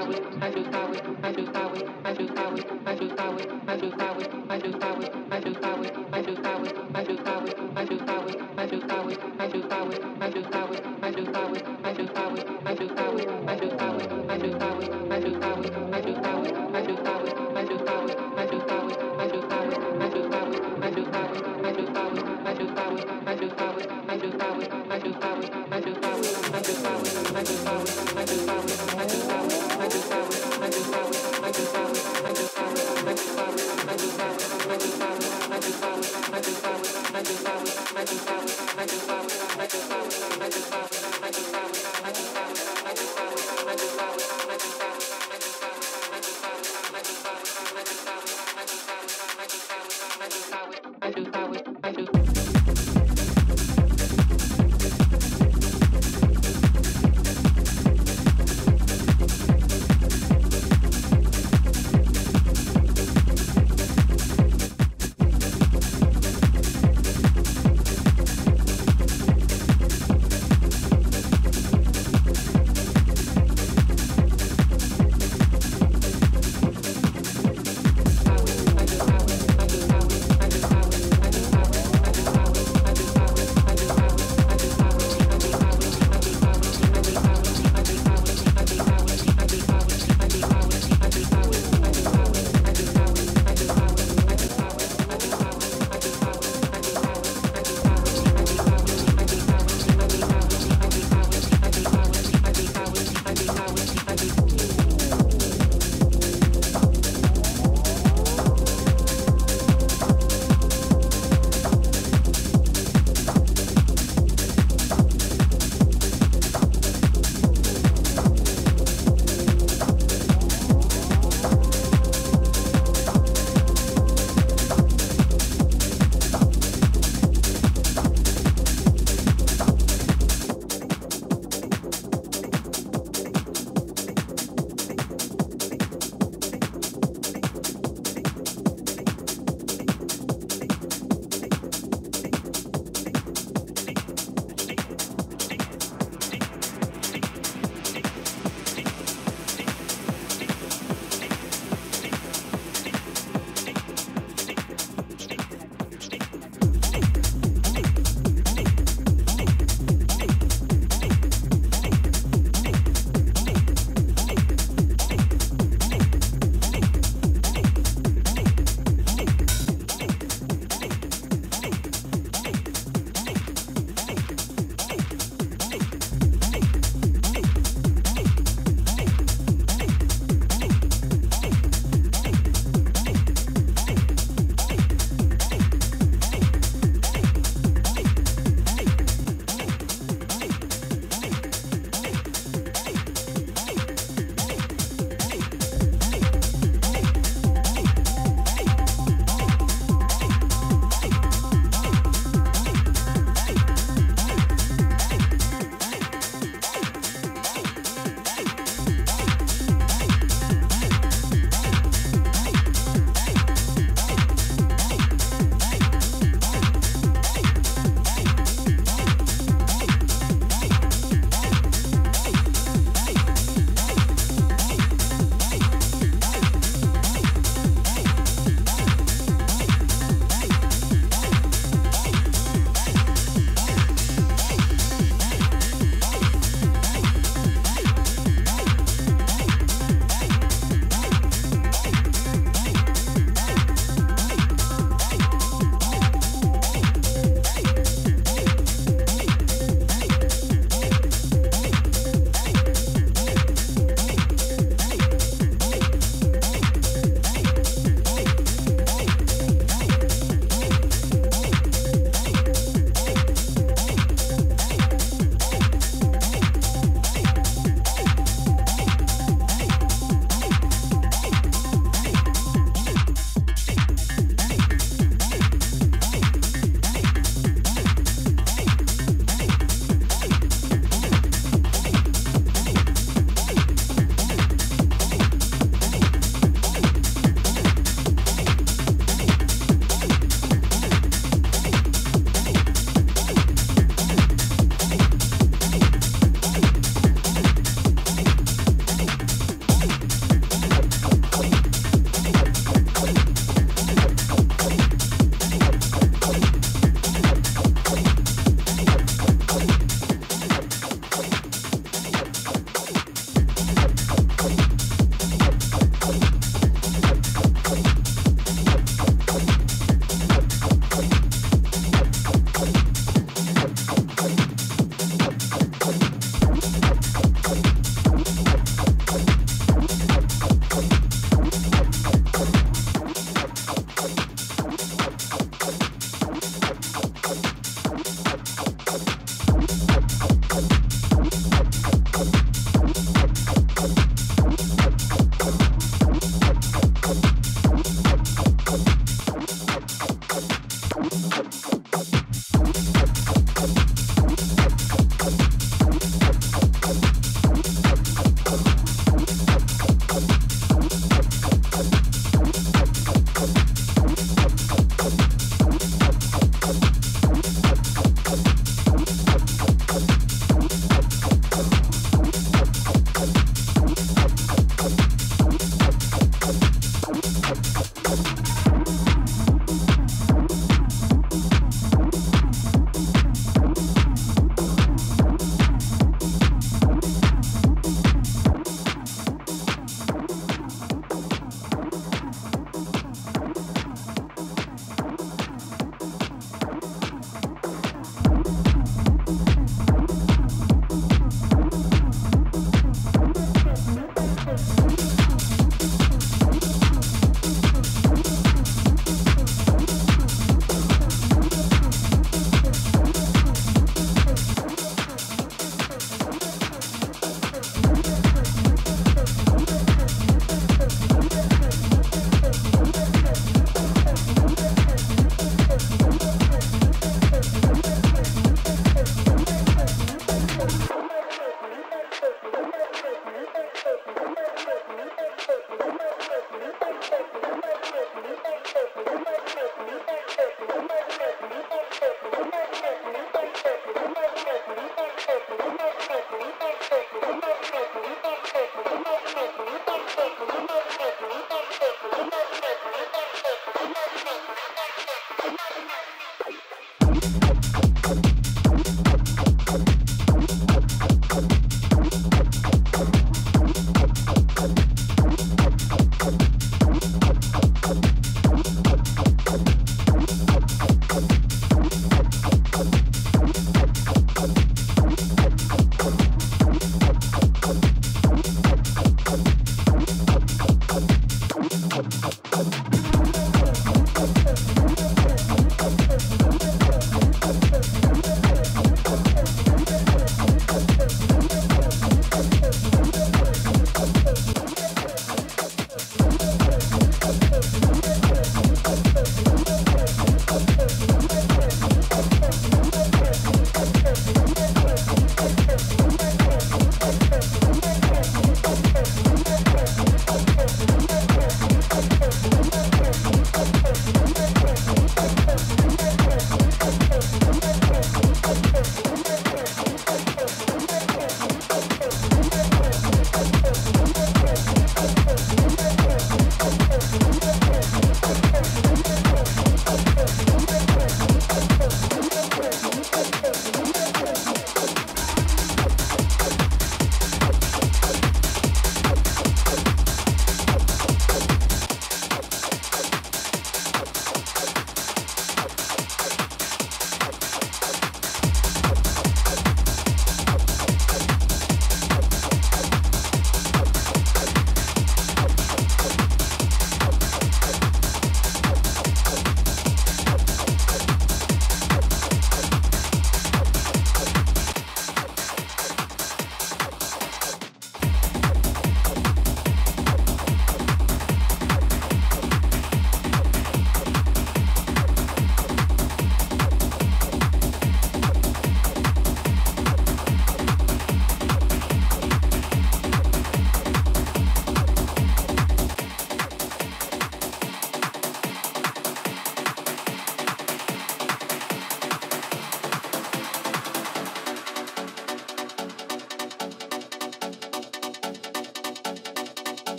I do power.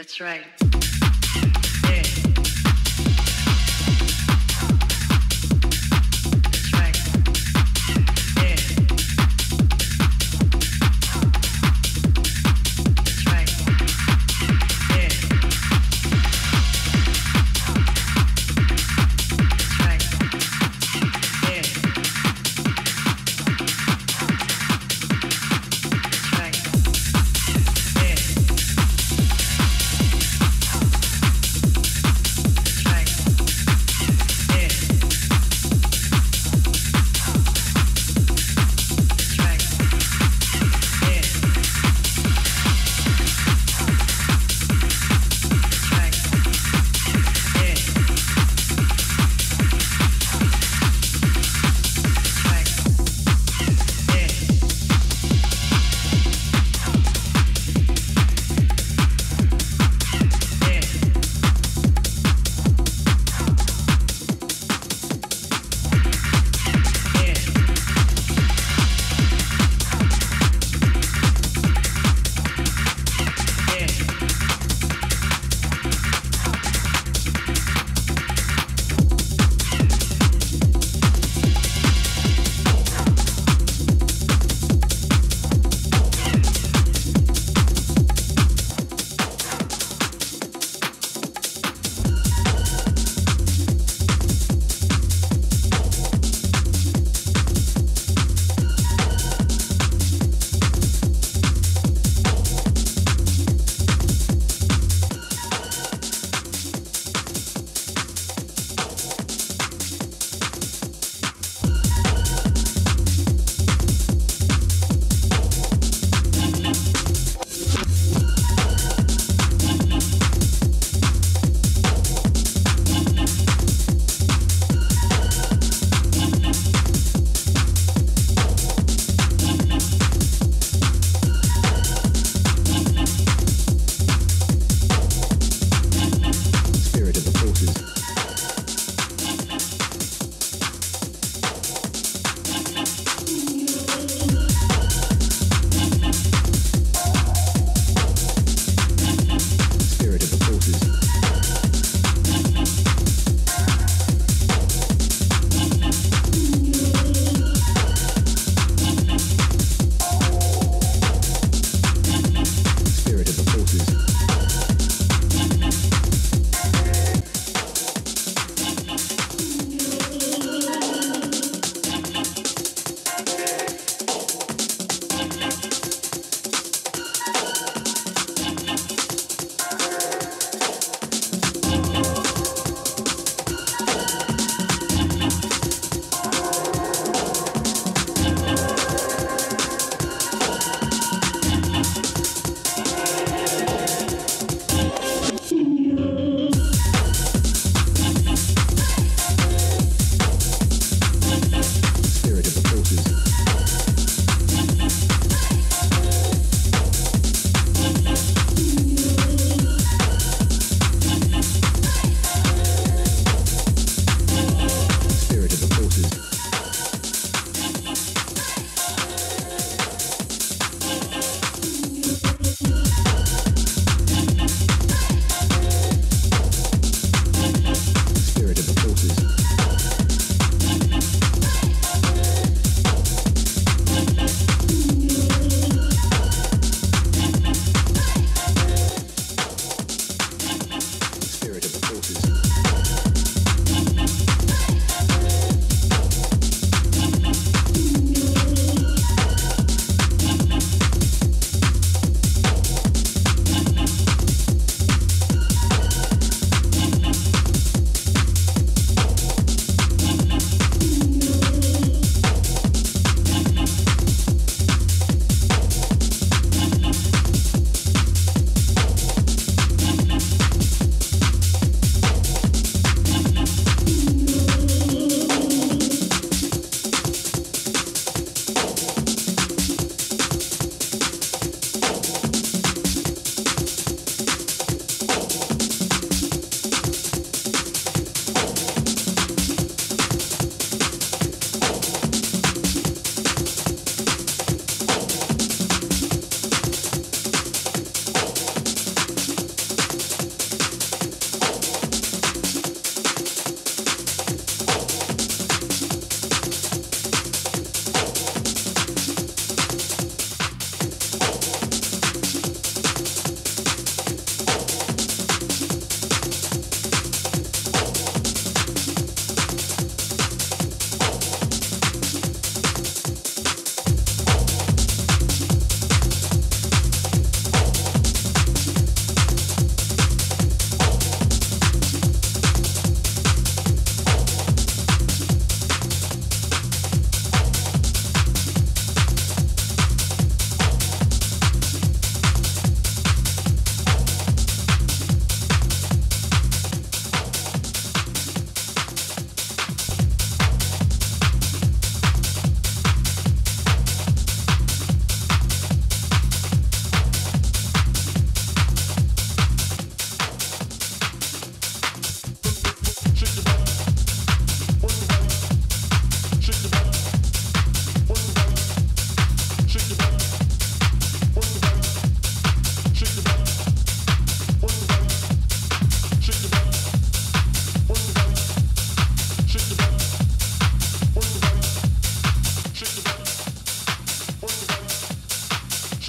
That's right.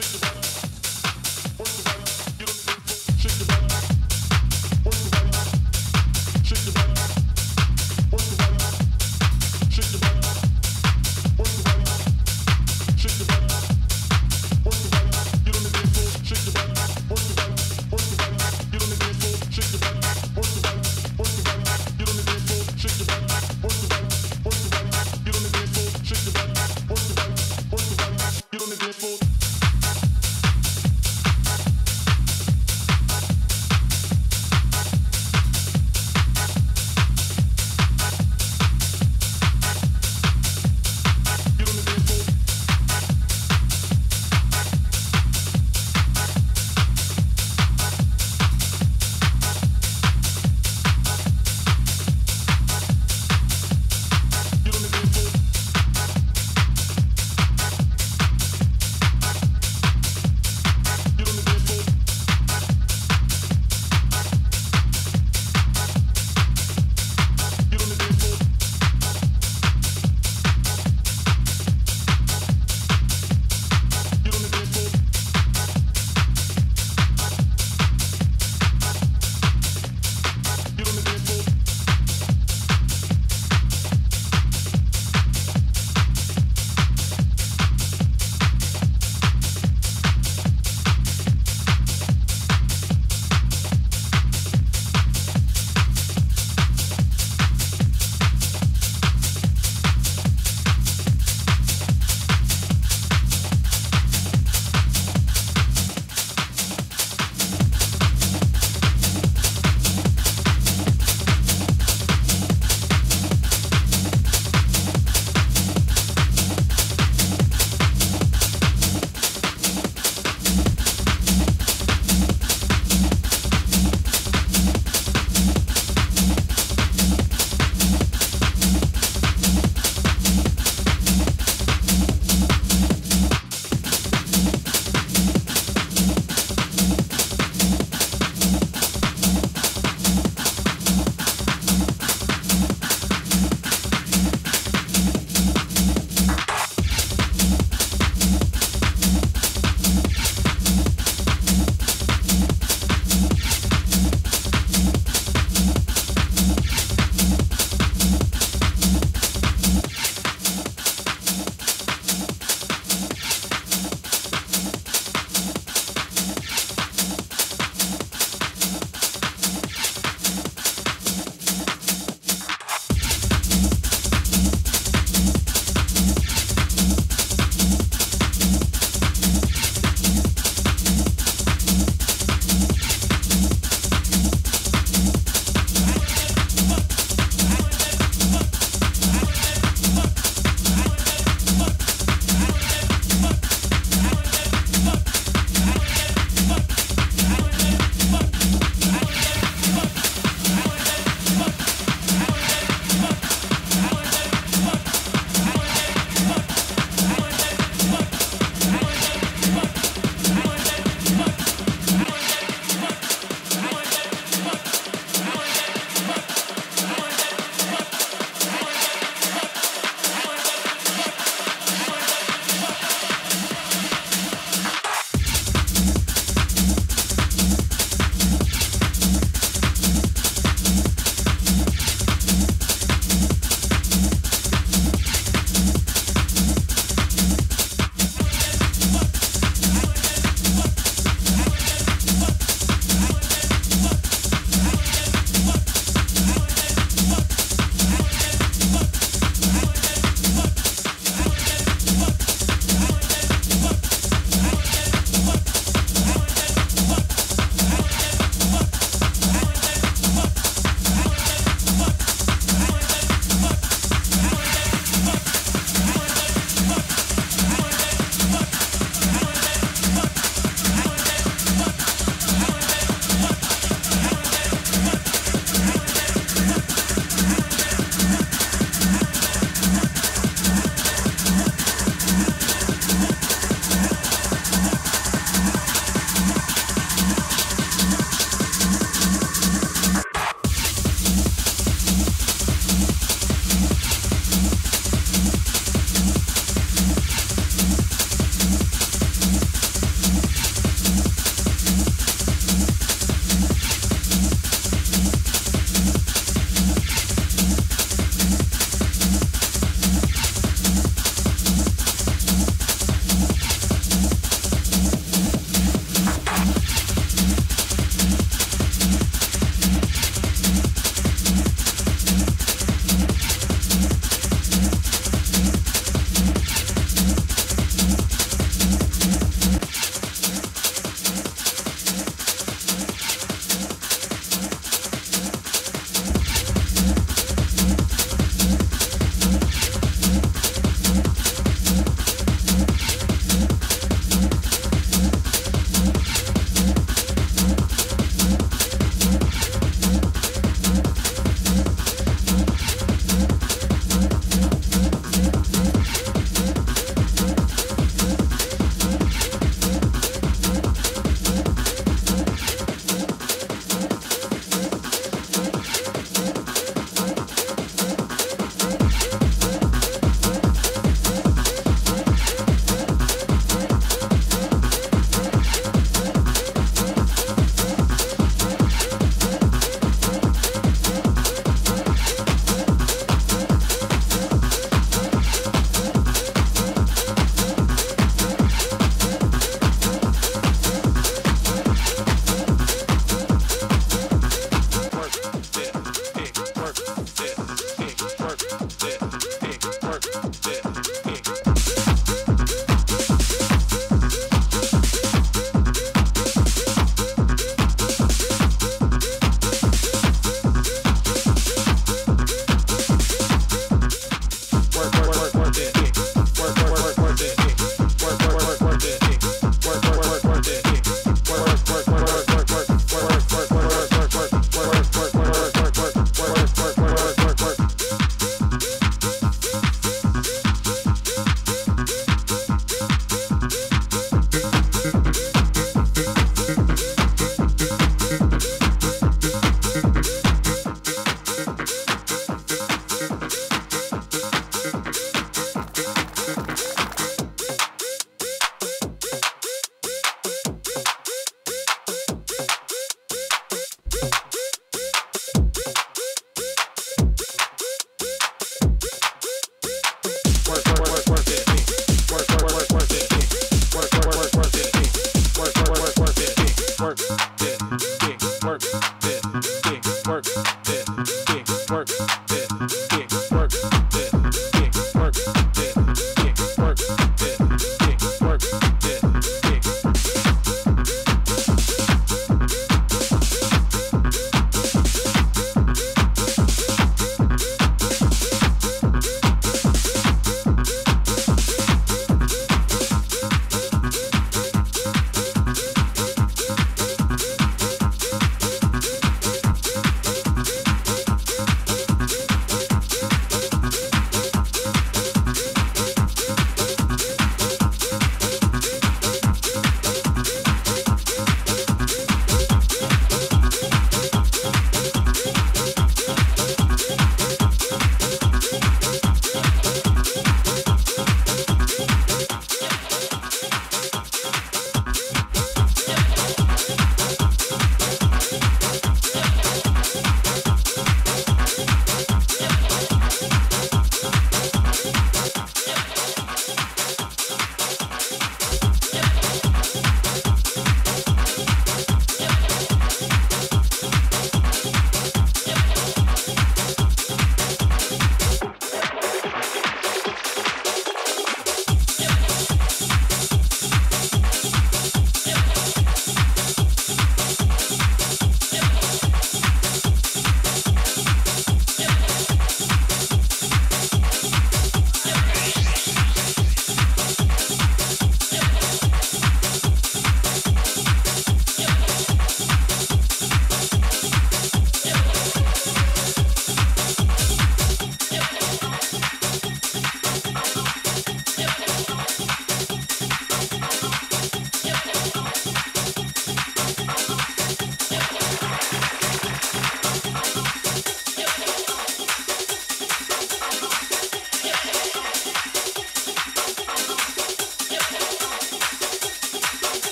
You don't need to be fooled.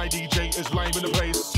my DJ is live in the place.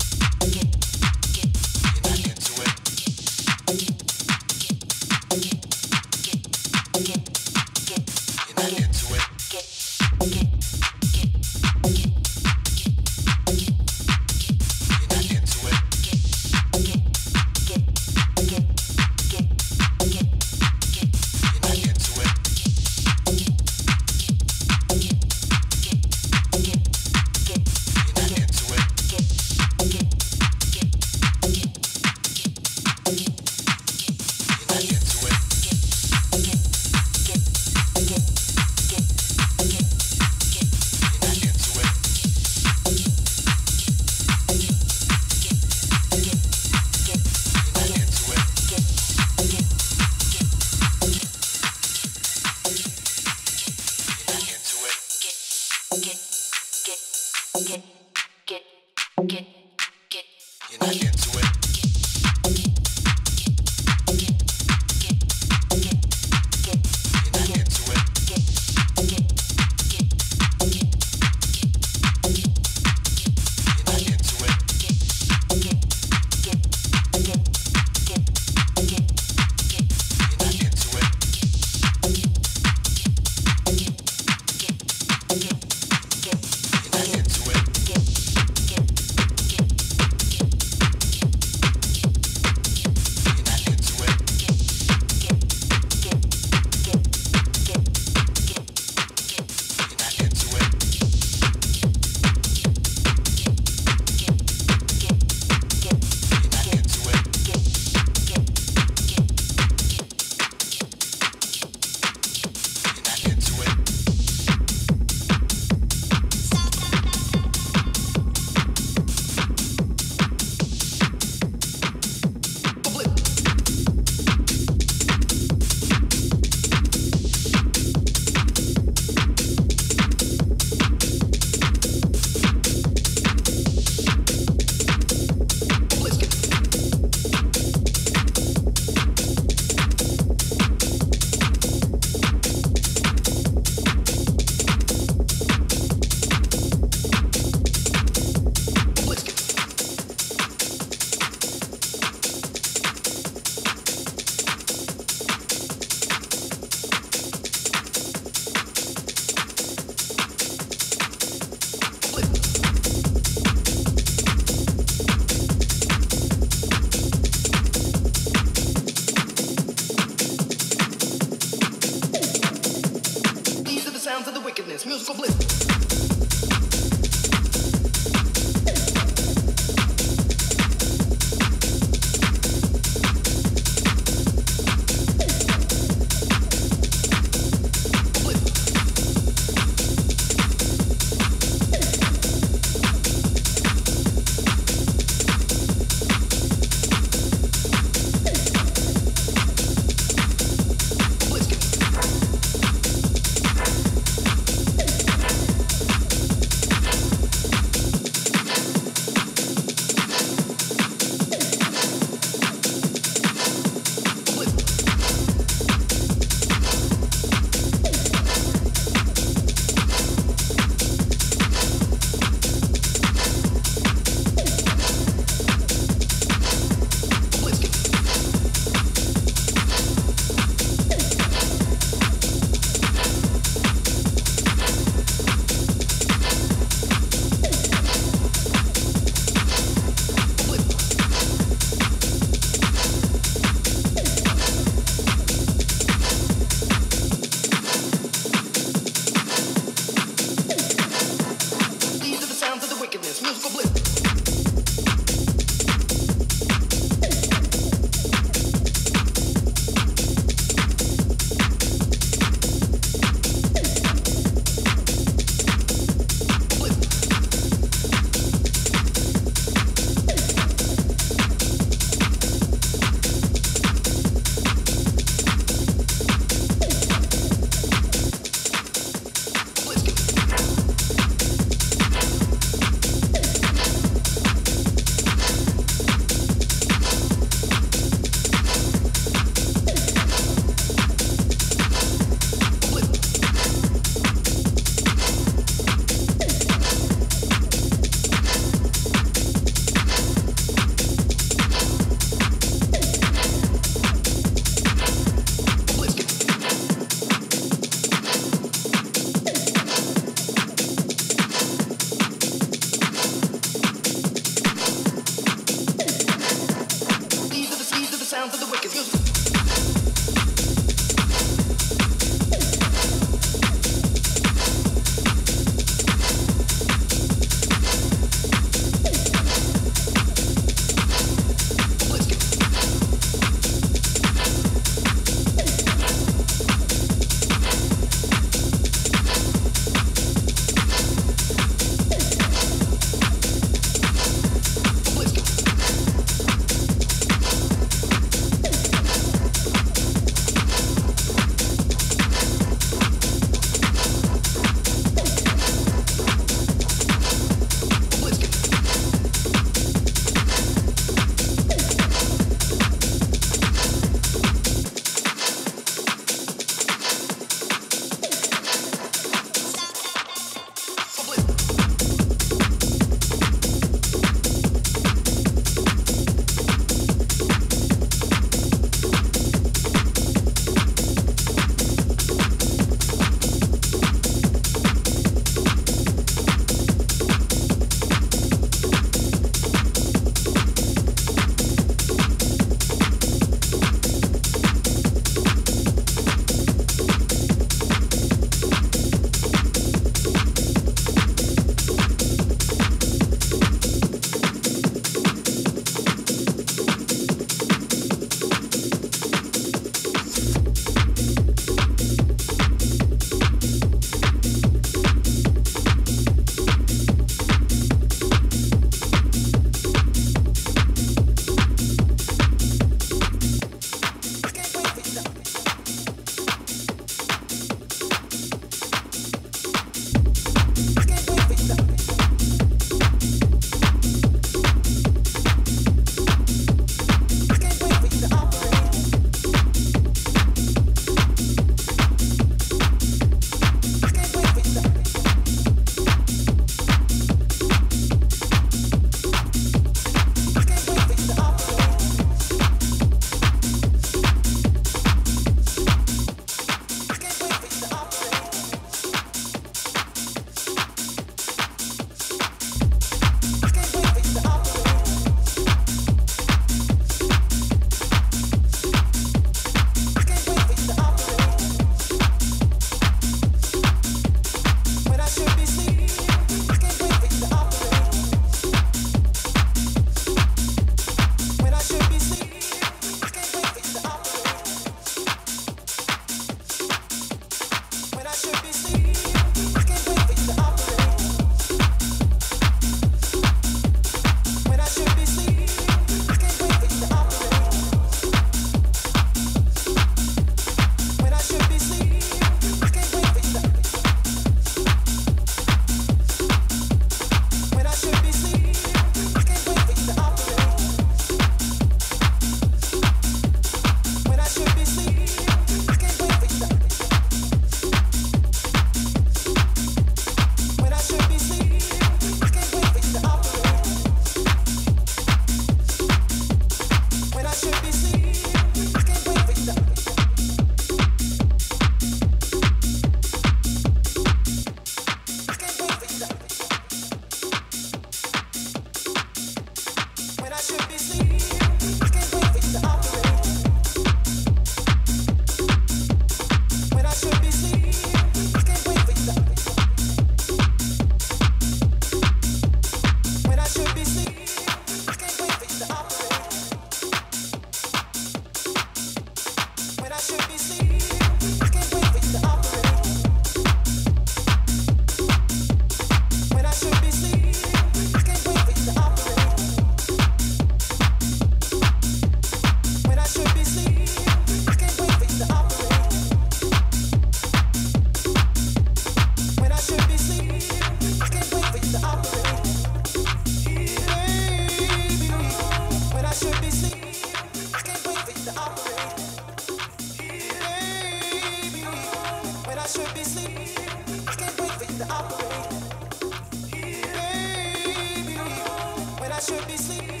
should be sleeping.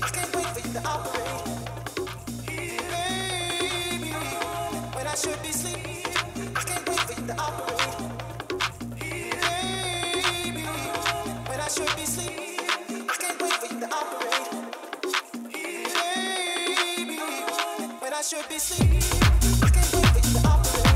I can't wait for you to operate. Baby, when I should be sleeping, I can't wait for you to operate. Baby, when I should be sleeping, I can't wait for you to operate. Baby, when I should be sleeping, I can't wait for you to operate.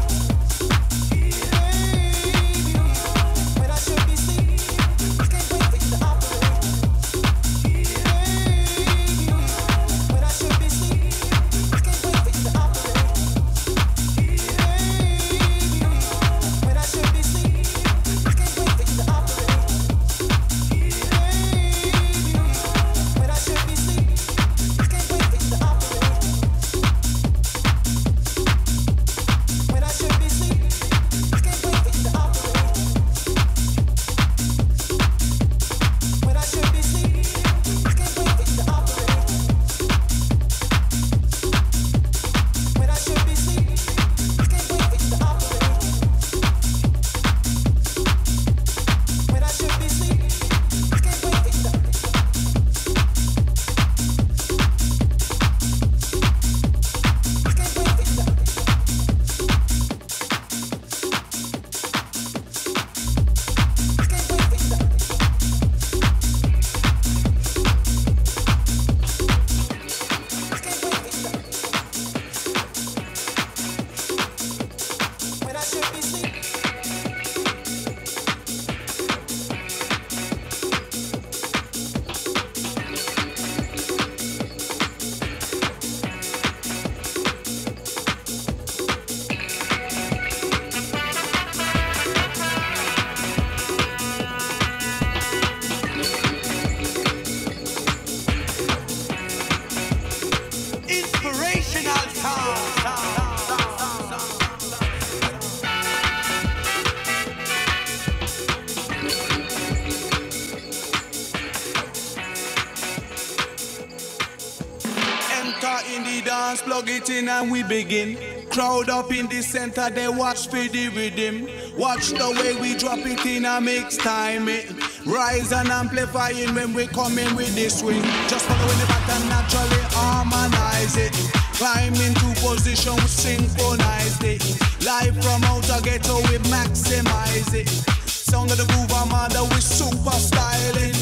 And we begin. Crowd up in the center, they watch for the rhythm. Watch the way we drop it in and mix time it. Rise and amplify it when we come in with the swing. Just follow in the pattern, naturally harmonize it. Climb into position, synchronize it. Live from outer ghetto, we maximize it. Sound of the groove armada, we super styling.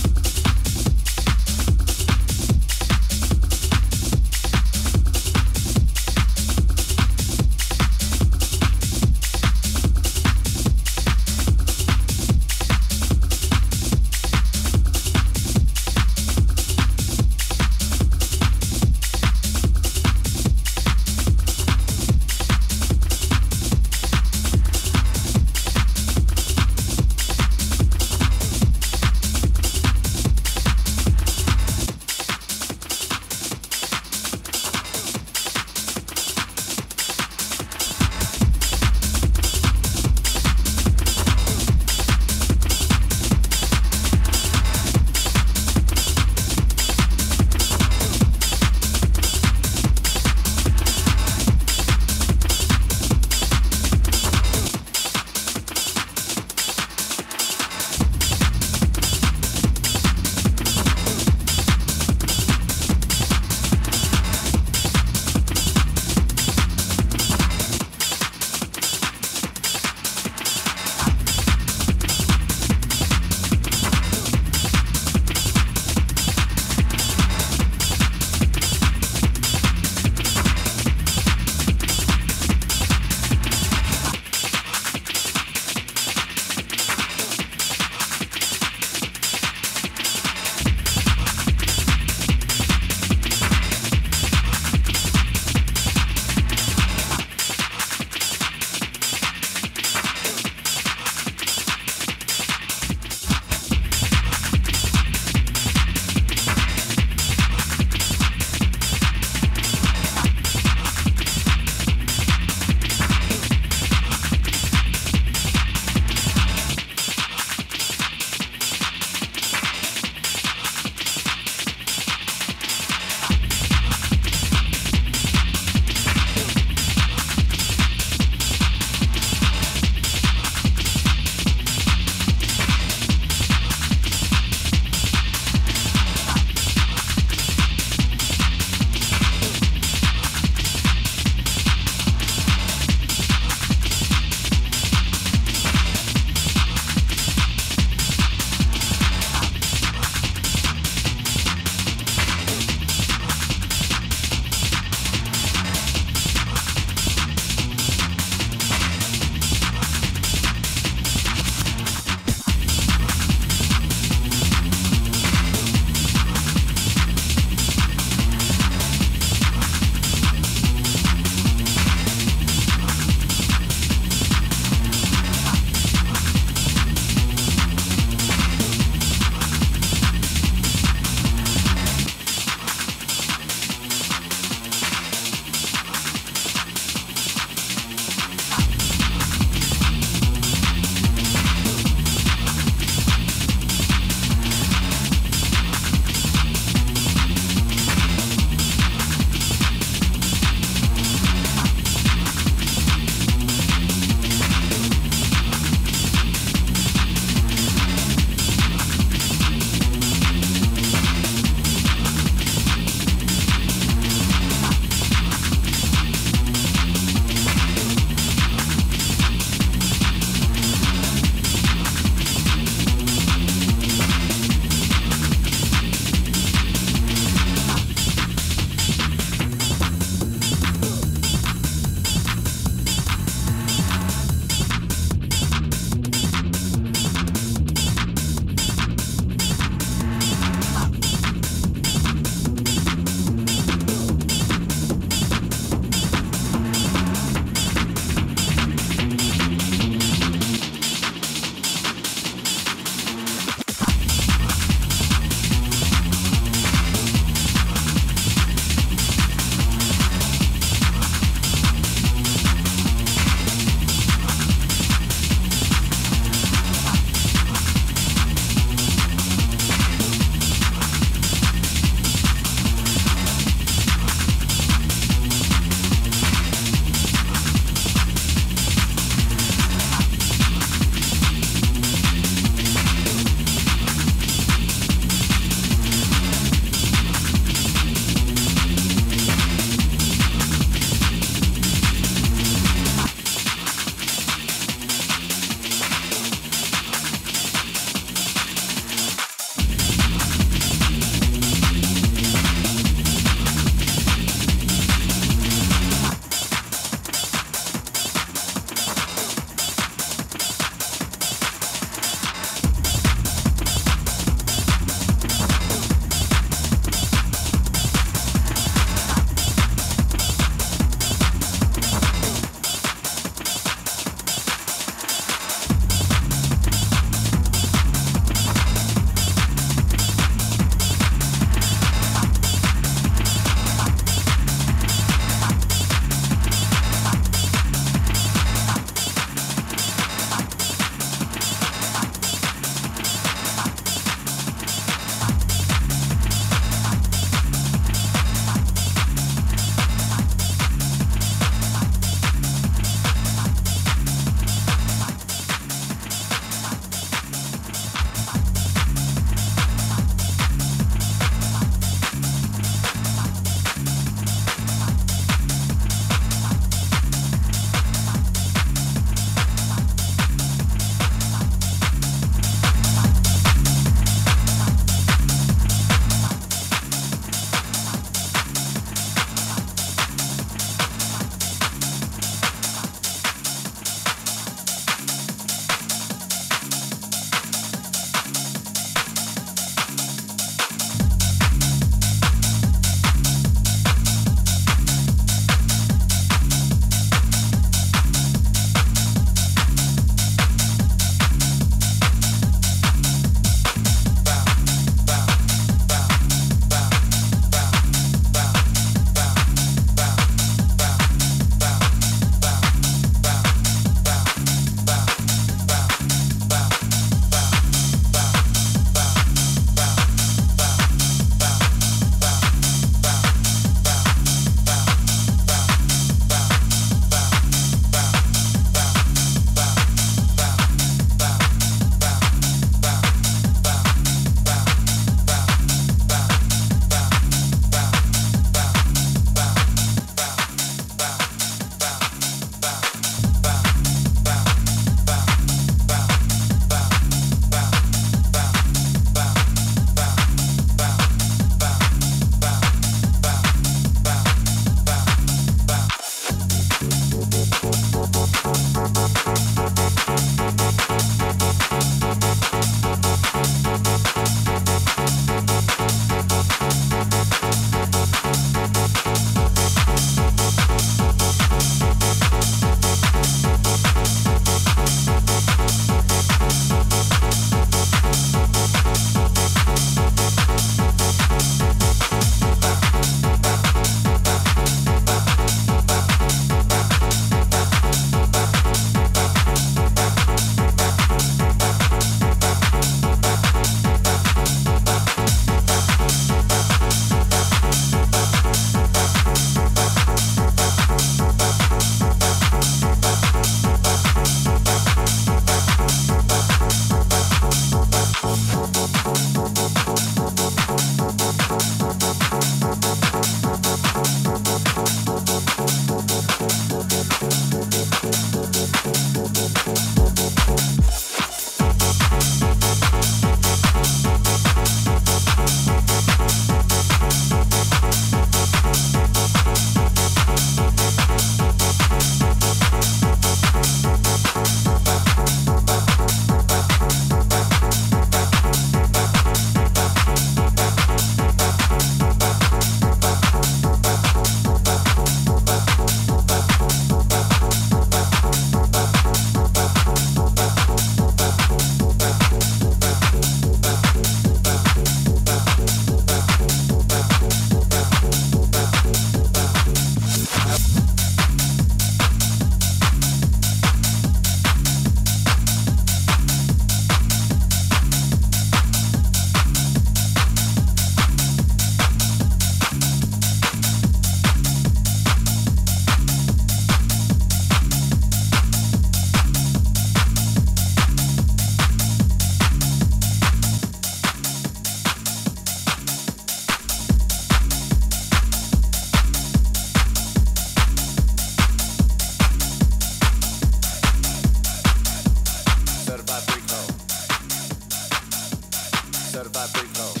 Certified free code.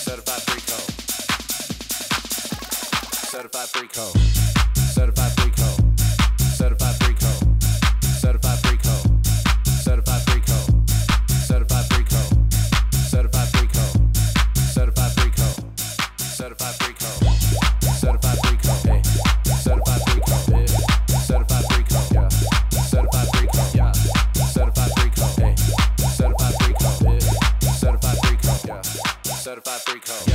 Certified free code. Certified free code. Certified free code. Certified free code. Certified free code. Certified free code. Certified free code. Certified free code. Certified free code. Certified free code. Certified free code. Certified free code. Certified free code. Certified free code. Certified free code. Certified free code. Certified free code. Certified free code.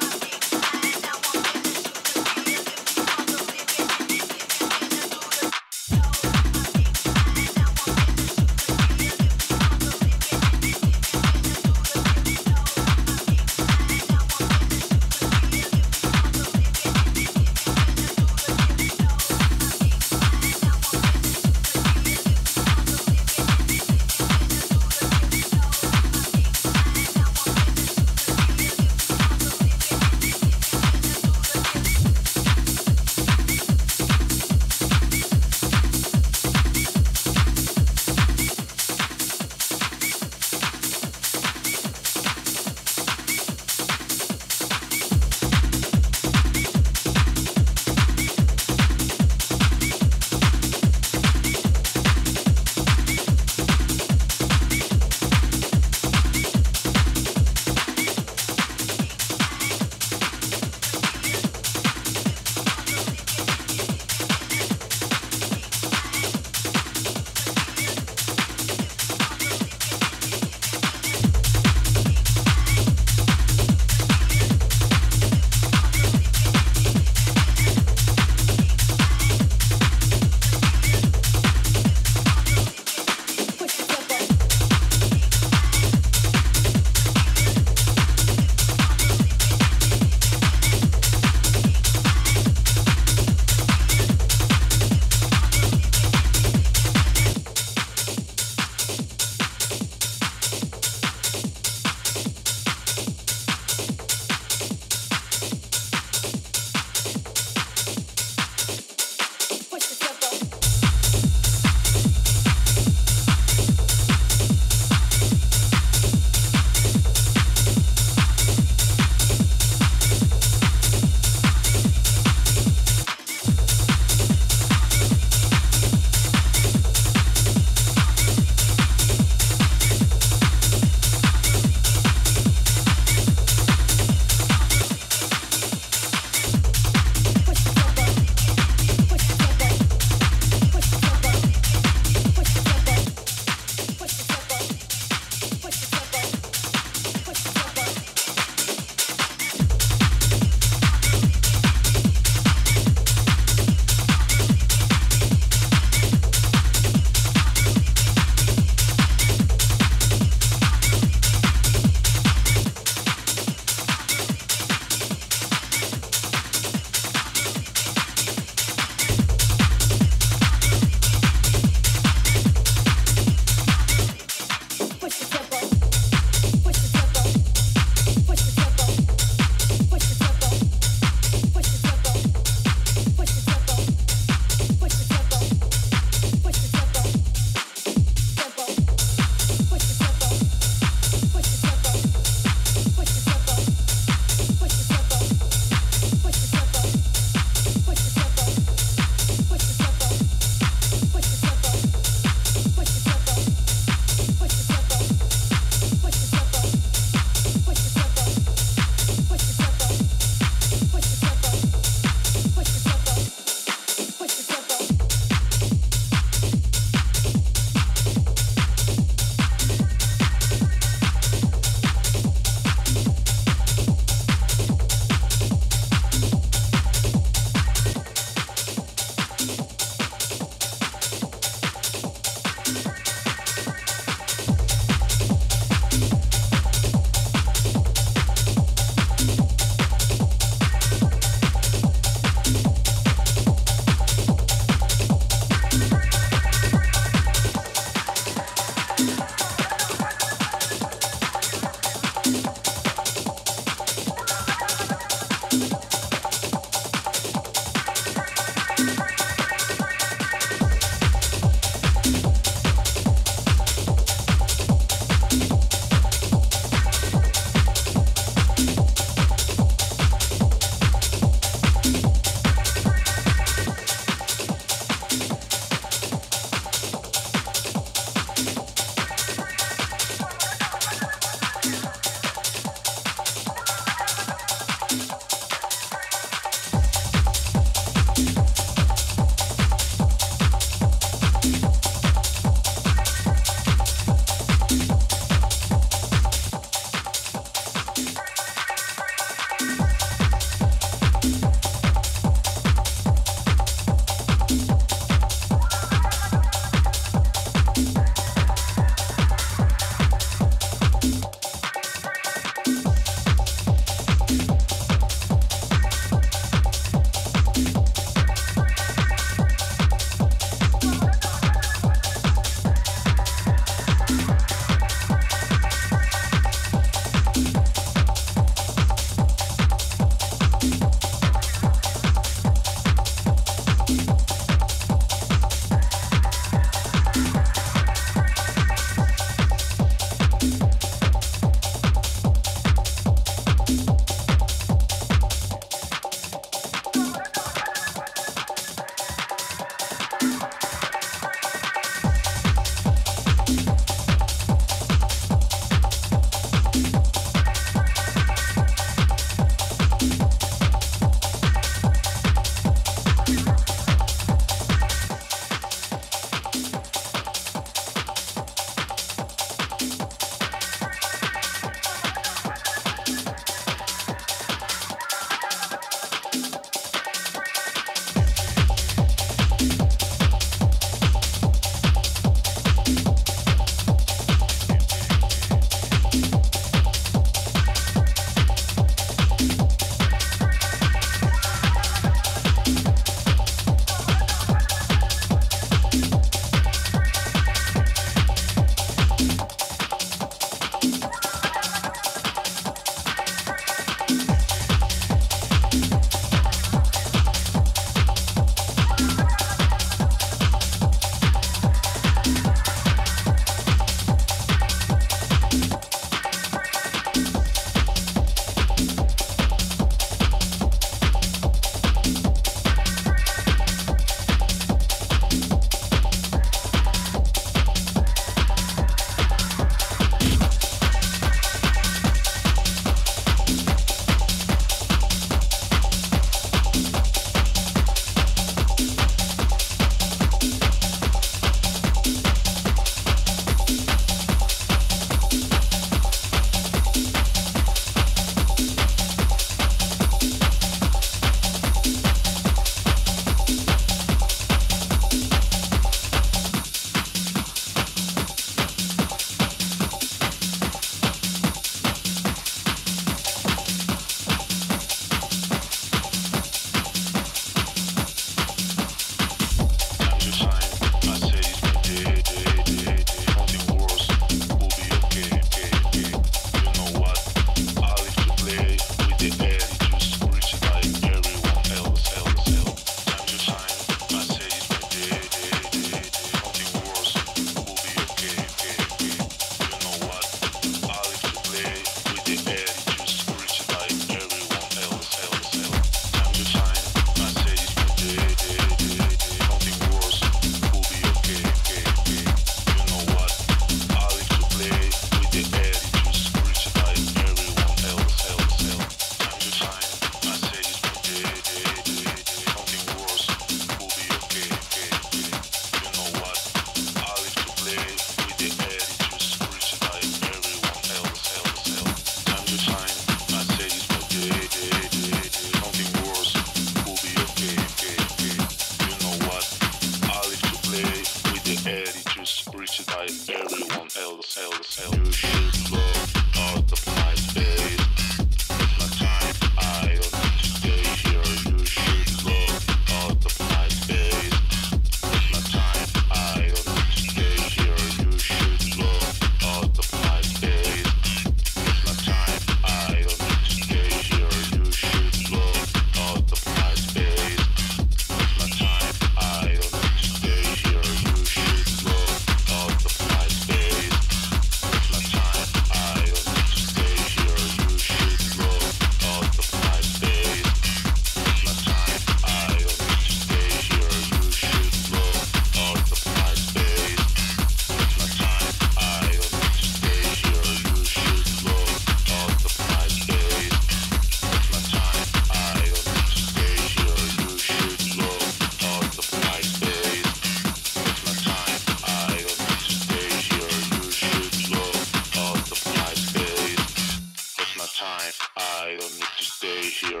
time. I don't need to stay here.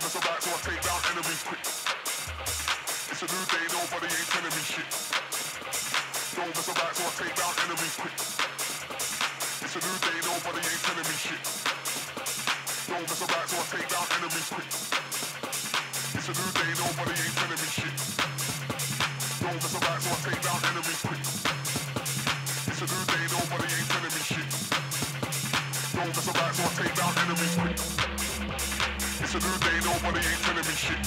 over, so back so I take down enemies quick. It's a new day, nobody ain't telling me shit. Don't mess about, so I take down enemies quick. It's a new day, nobody ain't telling me shit. Don't mess about, so I take down enemies quick. It's a new day, nobody ain't telling me shit. Don't mess about, so I take down enemies quick. It's a new day, nobody ain't telling me shit. Don't mess about, so I take down enemies quick. It's a new day, nobody ain't telling me shit.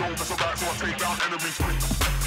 Don't mess about, so I take down enemies quick.